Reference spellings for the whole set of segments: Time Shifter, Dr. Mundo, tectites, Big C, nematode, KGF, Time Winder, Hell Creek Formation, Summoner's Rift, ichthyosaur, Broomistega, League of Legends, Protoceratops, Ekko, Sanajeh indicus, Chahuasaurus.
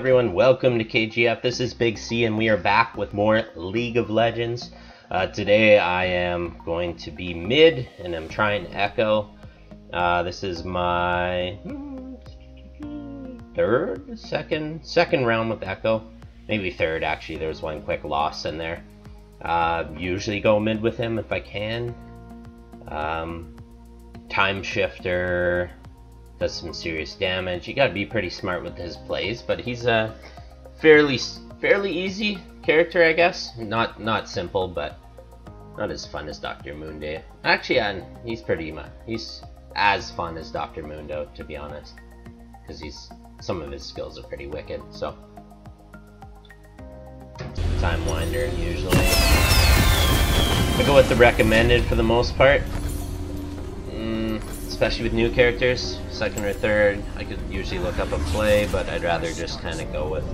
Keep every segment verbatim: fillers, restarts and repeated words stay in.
everyone, welcome to K G F. This is Big C and we are back with more League of Legends. Uh, today I am going to be mid and I'm trying Ekko. Uh, this is my third, second, second round with Ekko. Maybe third actually, there was one quick loss in there. Uh, usually go mid with him if I can. Um, Time Shifter does some serious damage. You gotta be pretty smart with his plays, but he's a fairly fairly easy character, I guess. Not not simple, but not as fun as Doctor Mundo. Actually, yeah, he's pretty much he's as fun as Doctor Mundo, to be honest, because he's some of his skills are pretty wicked. So Time Winder usually. I go with the recommended for the most part. Especially with new characters, second or third, I could usually look up a play, but I'd rather just kind of go with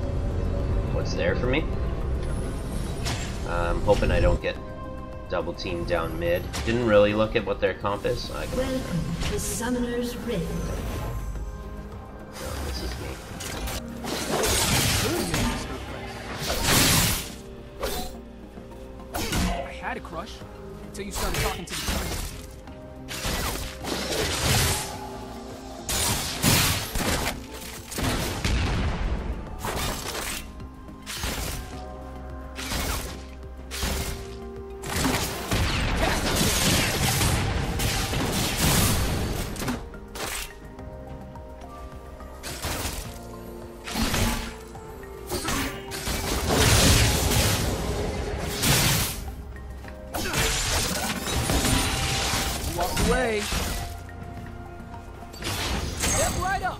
what's there for me. I'm um, hoping I don't get double teamed down mid. Didn't really look at what their comp is. So I can Welcome to Summoner's Rift. No, this is me. I had a crush until you started talking to me. Step right up.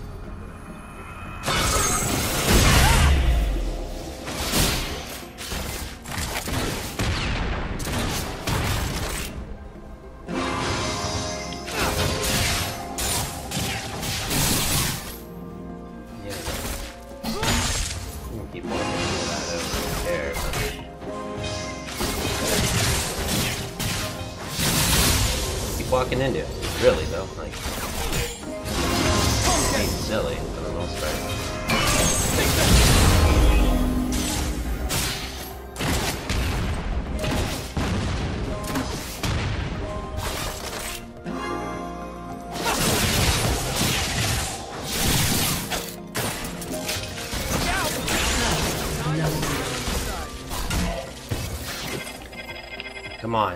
Walking into it. Really though, like okay. Ain't silly for the most part. Come on.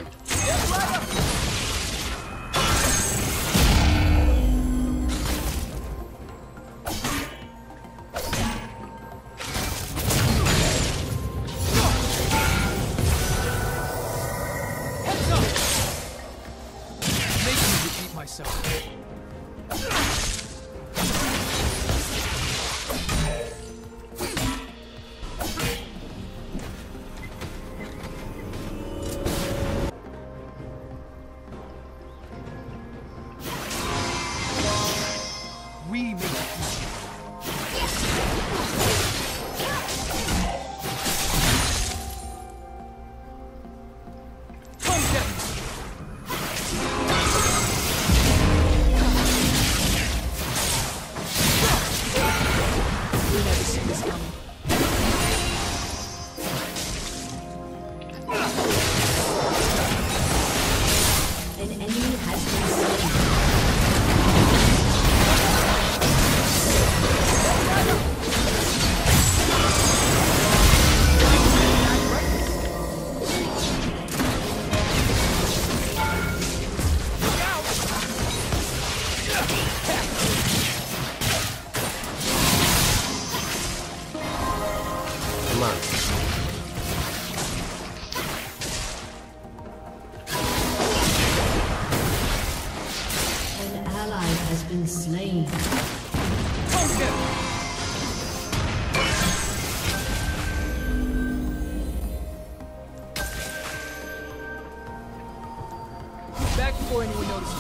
We make it. Back before anyone notices.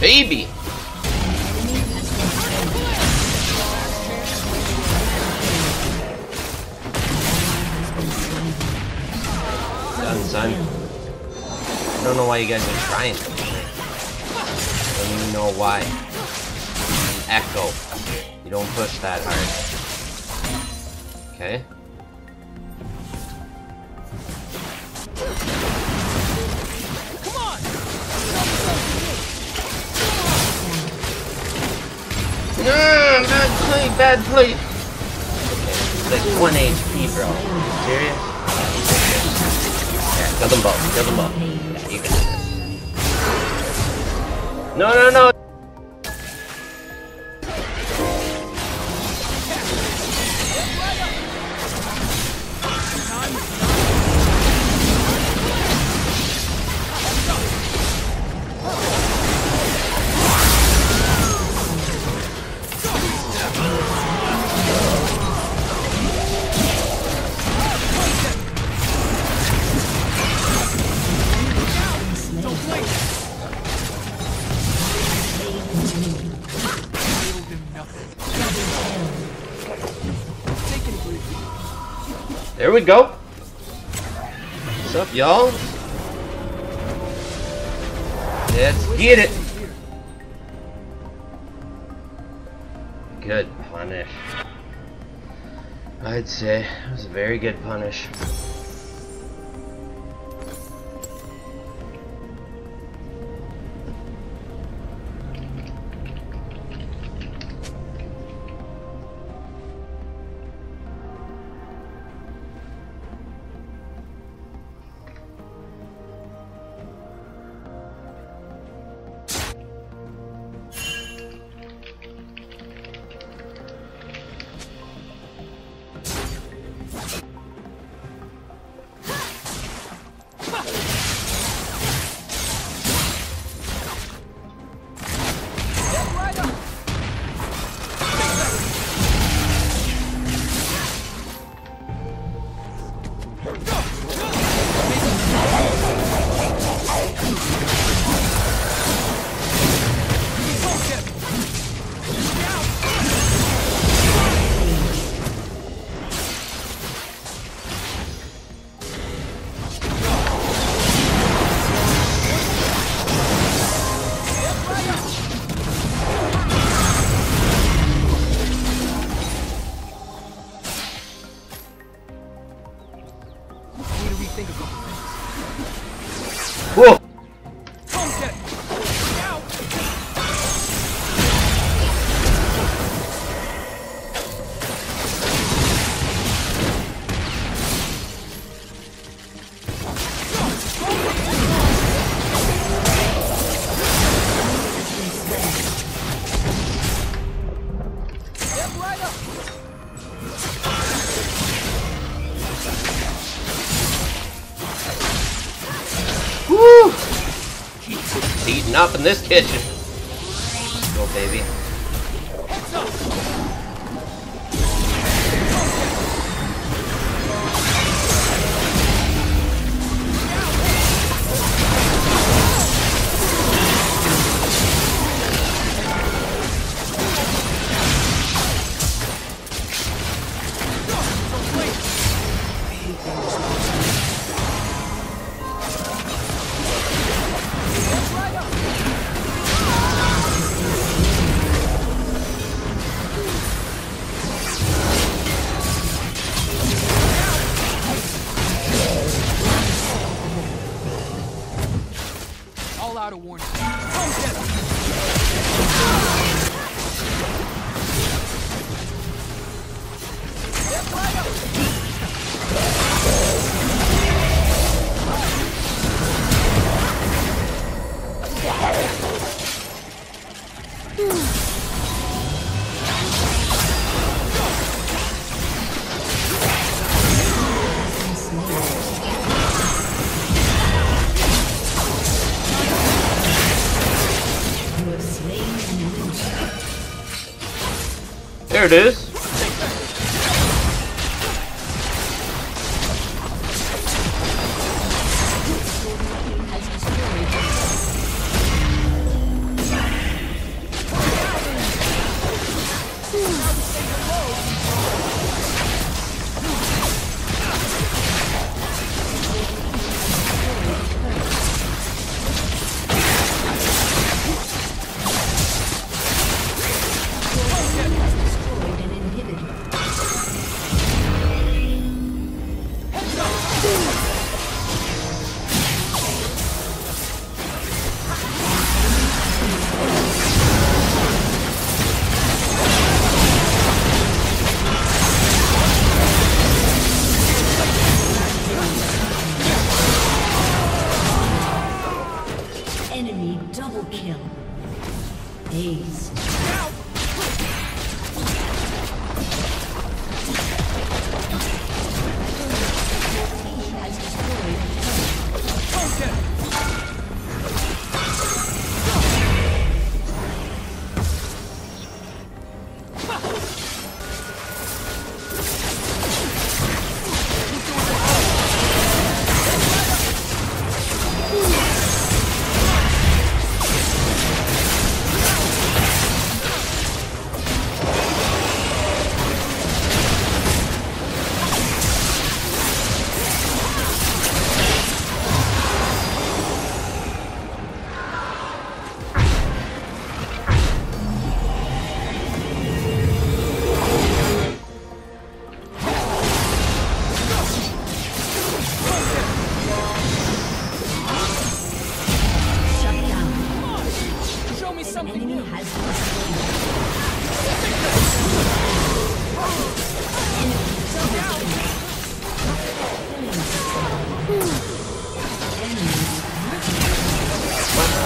baby. Done, son. I don't know why you guys are trying to do shit. I don't even know why. Ekko. You don't push that hard. Okay. No, bad play, bad play. Okay, it's like one H P, bro. Are you serious? Yeah, kill them both, kill them both. Yeah, you got this. No, no, no. There we go. What's up, y'all? Let's get it. Good punish. I'd say it was a very good punish. Eating up in this kitchen. Go, baby. There it is. Double kill. Ace. Ow! He has destroyed. Focus!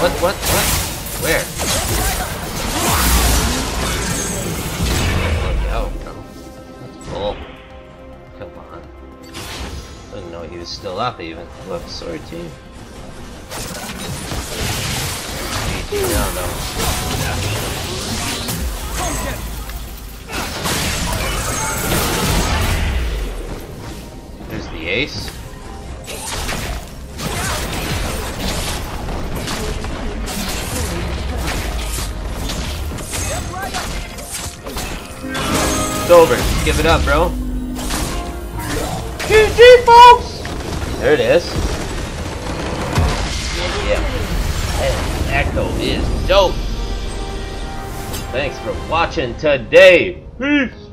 What? What? Where? No, no. Oh. Come on. I didn't know he was still up even. Left sword team. No, no. There's the ace. It's over. Give it up, bro. G G, folks! There it is. Yeah. That Ekko is dope. Thanks for watching today. Peace!